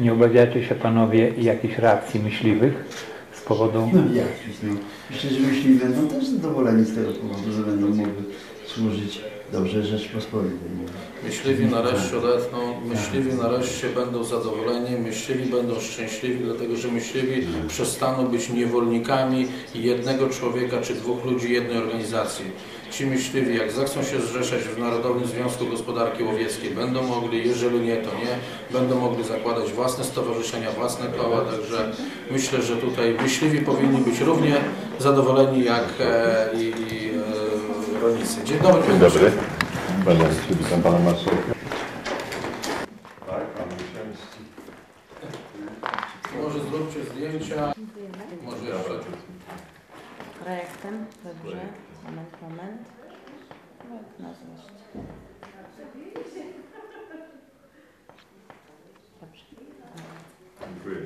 Nie obawiacie się panowie jakichś reakcji myśliwych z powodu... No jak, no. Myślę, że myśliwi będą też zadowoleni z tego powodu, że będą mogli służyć dobrze Rzeczpospolitej. Myśliwi nareszcie będą zadowoleni, myśliwi będą szczęśliwi, dlatego że myśliwi przestaną być niewolnikami jednego człowieka czy dwóch ludzi jednej organizacji. Ci myśliwi, jak zechcą się zrzeszać w Narodowym Związku Gospodarki Łowieckiej, będą mogli, jeżeli nie, to nie, będą mogli zakładać własne stowarzyszenia, własne koła, także myślę, że tutaj myśliwi powinni być równie zadowoleni jak i rolnicy. Dzień dobry. Dzień dobry. Witam pana marszałka. Tak, pan Marszałek. Może zróbcie zdjęcia. Może ja projektem. Dobrze. Moment. No złość. Dobrze. Dziękuję.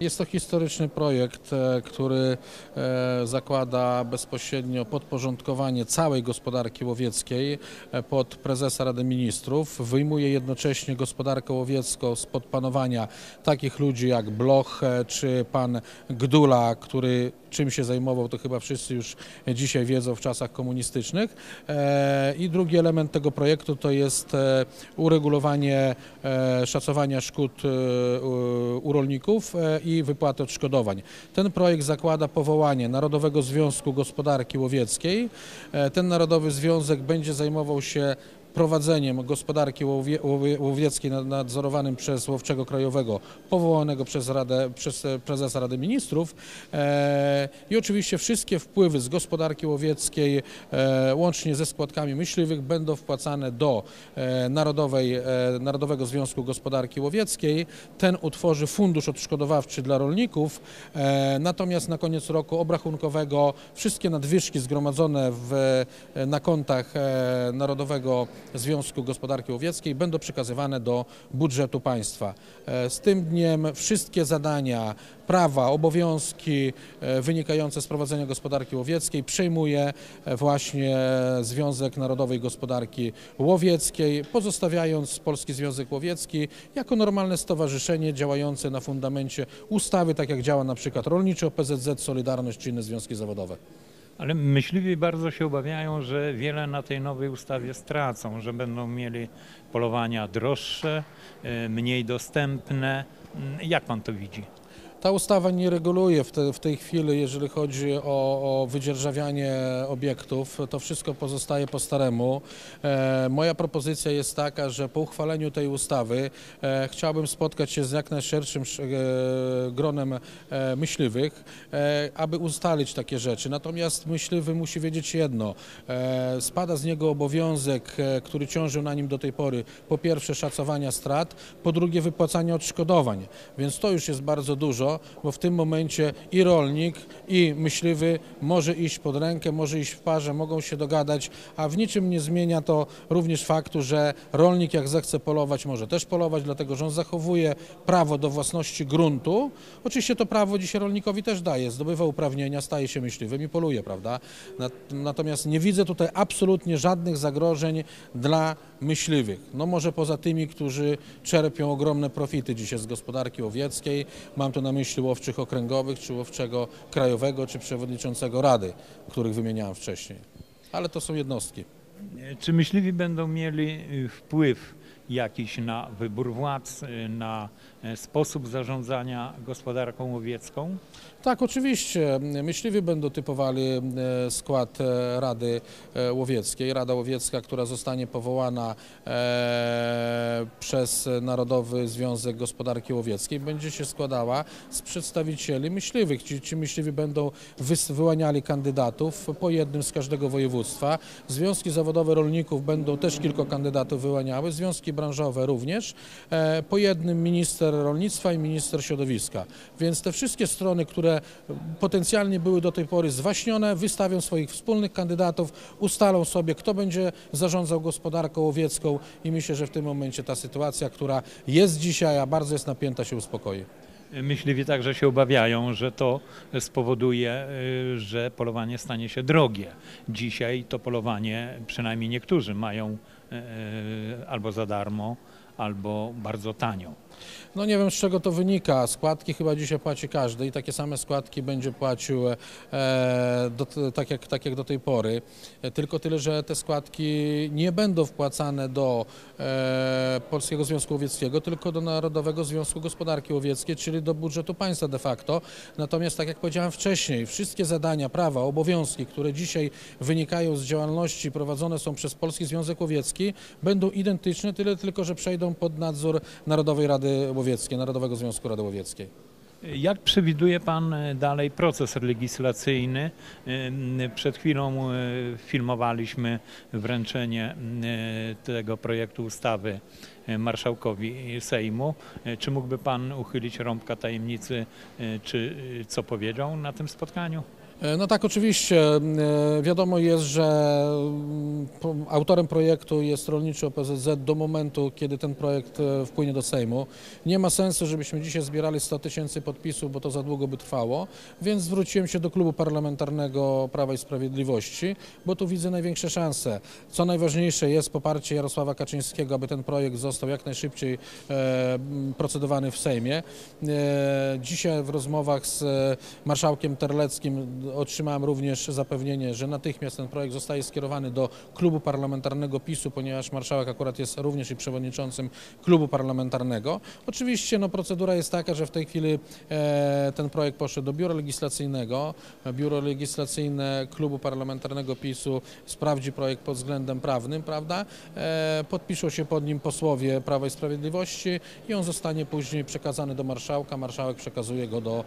Jest to historyczny projekt, który zakłada bezpośrednio podporządkowanie całej gospodarki łowieckiej pod prezesa Rady Ministrów. Wyjmuje jednocześnie gospodarkę łowiecką spod panowania takich ludzi jak Bloch czy pan Gdula, który czym się zajmował, to chyba wszyscy już dzisiaj wiedzą, w czasach komunistycznych. I drugi element tego projektu to jest uregulowanie szacowania szkód u rolników i wypłaty odszkodowań. Ten projekt zakłada powołanie Narodowego Związku Gospodarki Łowieckiej. Ten Narodowy Związek będzie zajmował się prowadzeniem gospodarki łowieckiej nadzorowanym przez łowczego krajowego powołanego przez prezesa Rady Ministrów i oczywiście wszystkie wpływy z gospodarki łowieckiej łącznie ze składkami myśliwych będą wpłacane do Narodowego Związku Gospodarki Łowieckiej. Ten utworzy fundusz odszkodowawczy dla rolników, natomiast na koniec roku obrachunkowego wszystkie nadwyżki zgromadzone na kontach Narodowego Związku Gospodarki Łowieckiej będą przekazywane do budżetu państwa. Z tym dniem wszystkie zadania, prawa, obowiązki wynikające z prowadzenia gospodarki łowieckiej przejmuje właśnie Związek Narodowej Gospodarki Łowieckiej, pozostawiając Polski Związek Łowiecki jako normalne stowarzyszenie działające na fundamencie ustawy, tak jak działa na przykład Rolniczy OPZZ, Solidarność czy inne związki zawodowe. Ale myśliwi bardzo się obawiają, że wiele na tej nowej ustawie stracą, że będą mieli polowania droższe, mniej dostępne. Jak pan to widzi? Ta ustawa nie reguluje w tej chwili, jeżeli chodzi o wydzierżawianie obiektów, to wszystko pozostaje po staremu. Moja propozycja jest taka, że po uchwaleniu tej ustawy chciałbym spotkać się z jak najszerszym gronem myśliwych, aby ustalić takie rzeczy. Natomiast myśliwy musi wiedzieć jedno, spada z niego obowiązek, który ciążył na nim do tej pory, po pierwsze szacowania strat, po drugie wypłacania odszkodowań, więc to już jest bardzo dużo, bo w tym momencie i rolnik, i myśliwy może iść pod rękę, może iść w parze, mogą się dogadać, a w niczym nie zmienia to również faktu, że rolnik jak zechce polować, może też polować, dlatego że on zachowuje prawo do własności gruntu. Oczywiście to prawo dzisiaj rolnikowi też daje, zdobywa uprawnienia, staje się myśliwym i poluje, prawda? Natomiast nie widzę tutaj absolutnie żadnych zagrożeń dla myśliwych. No może poza tymi, którzy czerpią ogromne profity dzisiaj z gospodarki łowieckiej, mam tu na myśli łowczych okręgowych, czy łowczego krajowego, czy przewodniczącego Rady, których wymieniałem wcześniej. Ale to są jednostki. Czy myśliwi będą mieli wpływ jakiś na wybór władz, na sposób zarządzania gospodarką łowiecką? Tak, oczywiście. Myśliwi będą typowali skład Rady Łowieckiej. Rada Łowiecka, która zostanie powołana przez Narodowy Związek Gospodarki Łowieckiej, będzie się składała z przedstawicieli myśliwych. Ci myśliwi będą wyłaniali kandydatów po jednym z każdego województwa. Związki zawodowe rolników będą też kilku kandydatów wyłaniały, związki branżowe również, po jednym minister rolnictwa i minister środowiska. Więc te wszystkie strony, które potencjalnie były do tej pory zwaśnione, wystawią swoich wspólnych kandydatów, ustalą sobie, kto będzie zarządzał gospodarką łowiecką i myślę, że w tym momencie ta sytuacja, która jest dzisiaj, a bardzo jest napięta, się uspokoi. Myśliwi także się obawiają, że to spowoduje, że polowanie stanie się drogie. Dzisiaj to polowanie, przynajmniej niektórzy mają albo za darmo, albo bardzo tanio. No nie wiem, z czego to wynika. Składki chyba dzisiaj płaci każdy i takie same składki będzie płacił tak jak do tej pory. Tylko tyle, że te składki nie będą wpłacane do Polskiego Związku Łowieckiego, tylko do Narodowego Związku Gospodarki Łowieckiej, czyli do budżetu państwa de facto. Natomiast tak jak powiedziałem wcześniej, wszystkie zadania, prawa, obowiązki, które dzisiaj wynikają z działalności prowadzone są przez Polski Związek Łowiecki, będą identyczne, tyle tylko, że przejdą pod nadzór Narodowej Rady Łowieckiej, Narodowego Związku Rady Łowieckiej. Jak przewiduje Pan dalej proces legislacyjny? Przed chwilą filmowaliśmy wręczenie tego projektu ustawy marszałkowi Sejmu. Czy mógłby Pan uchylić rąbka tajemnicy, czy co powiedział na tym spotkaniu? No tak, oczywiście. Wiadomo jest, że autorem projektu jest Rolniczy OPZZ do momentu, kiedy ten projekt wpłynie do Sejmu. Nie ma sensu, żebyśmy dzisiaj zbierali 100 tysięcy podpisów, bo to za długo by trwało, więc zwróciłem się do Klubu Parlamentarnego Prawa i Sprawiedliwości, bo tu widzę największe szanse. Co najważniejsze jest poparcie Jarosława Kaczyńskiego, aby ten projekt został jak najszybciej procedowany w Sejmie. Dzisiaj w rozmowach z marszałkiem Terleckim otrzymałem również zapewnienie, że natychmiast ten projekt zostaje skierowany do Klubu Parlamentarnego PiS-u, ponieważ marszałek akurat jest również i przewodniczącym klubu parlamentarnego. Oczywiście no, procedura jest taka, że w tej chwili ten projekt poszedł do biura legislacyjnego. Biuro legislacyjne Klubu Parlamentarnego PiS-u sprawdzi projekt pod względem prawnym, prawda? Podpiszą się pod nim posłowie Prawa i Sprawiedliwości i on zostanie później przekazany do marszałka. Marszałek przekazuje go do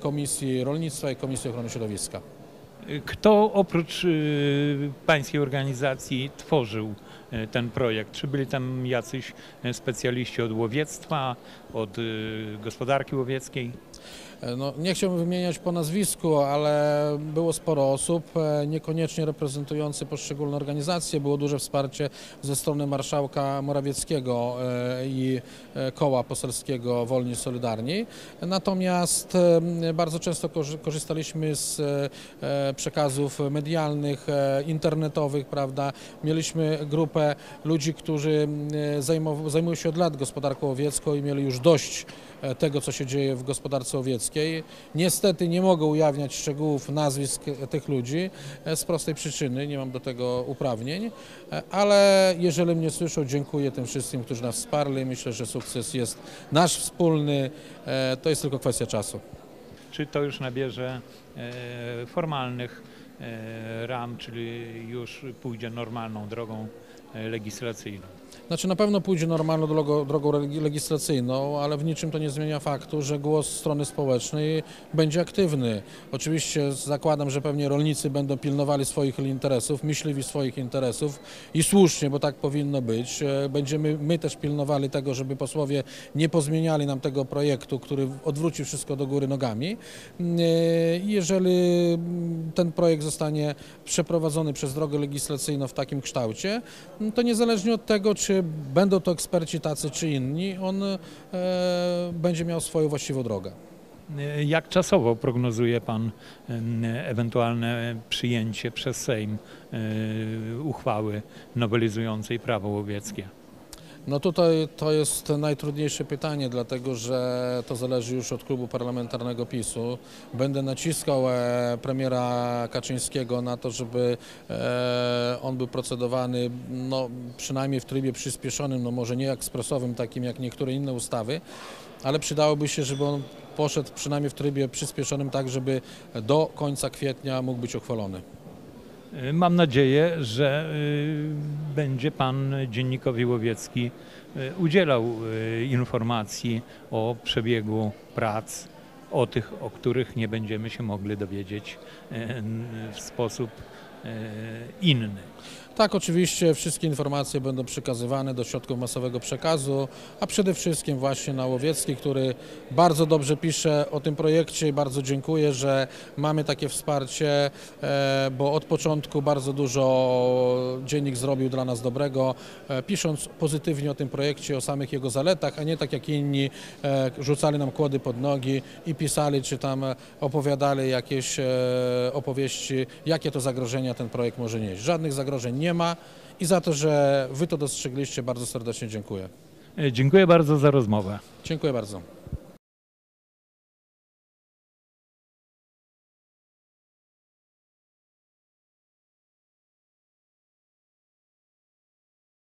Komisji Rolnictwa i Komisji Ochrony Środowiska. Kto oprócz pańskiej organizacji tworzył ten projekt? Czy byli tam jacyś specjaliści od łowiectwa, od gospodarki łowieckiej? No, nie chciałbym wymieniać po nazwisku, ale było sporo osób, niekoniecznie reprezentujących poszczególne organizacje. Było duże wsparcie ze strony marszałka Morawieckiego i koła poselskiego Wolni Solidarni. Natomiast bardzo często korzystaliśmy z przekazów medialnych, internetowych, prawda? Mieliśmy grupę ludzi, którzy zajmują się od lat gospodarką łowiecką i mieli już dość tego, co się dzieje w gospodarce łowieckiej. Niestety nie mogę ujawniać szczegółów nazwisk tych ludzi z prostej przyczyny, nie mam do tego uprawnień, ale jeżeli mnie słyszą, dziękuję tym wszystkim, którzy nas wsparli. Myślę, że sukces jest nasz wspólny, to jest tylko kwestia czasu. Czy to już nabierze formalnych ram, czyli już pójdzie normalną drogą legislacyjną? Znaczy na pewno pójdzie normalną drogą legislacyjną, ale w niczym to nie zmienia faktu, że głos strony społecznej będzie aktywny. Oczywiście zakładam, że pewnie rolnicy będą pilnowali swoich interesów, myśliwi swoich interesów i słusznie, bo tak powinno być. Będziemy my też pilnowali tego, żeby posłowie nie pozmieniali nam tego projektu, który odwróci wszystko do góry nogami. Jeżeli ten projekt zostanie przeprowadzony przez drogę legislacyjną w takim kształcie, to niezależnie od tego, czy będą to eksperci tacy czy inni, on będzie miał swoją właściwą drogę. Jak czasowo prognozuje Pan ewentualne przyjęcie przez Sejm uchwały nowelizującej prawo łowieckie? No tutaj to jest najtrudniejsze pytanie, dlatego że to zależy już od klubu parlamentarnego PiS-u. Będę naciskał premiera Kaczyńskiego na to, żeby on był procedowany no, przynajmniej w trybie przyspieszonym, no może nie ekspresowym takim jak niektóre inne ustawy, ale przydałoby się, żeby on poszedł przynajmniej w trybie przyspieszonym tak, żeby do końca kwietnia mógł być uchwalony. Mam nadzieję, że będzie Pan dziennikowi Łowiecki udzielał informacji o przebiegu prac, o tych, o których nie będziemy się mogli dowiedzieć w sposób inny. Tak, oczywiście wszystkie informacje będą przekazywane do środków masowego przekazu, a przede wszystkim właśnie na Łowiecki, który bardzo dobrze pisze o tym projekcie i bardzo dziękuję, że mamy takie wsparcie, bo od początku bardzo dużo dziennik zrobił dla nas dobrego, pisząc pozytywnie o tym projekcie, o samych jego zaletach, a nie tak jak inni rzucali nam kłody pod nogi i pisali, czy tam opowiadali jakieś opowieści, jakie to zagrożenia ten projekt może nieść. Żadnych zagrożeń nie nie ma i za to, że wy to dostrzegliście, bardzo serdecznie dziękuję. Dziękuję bardzo za rozmowę. Dziękuję bardzo.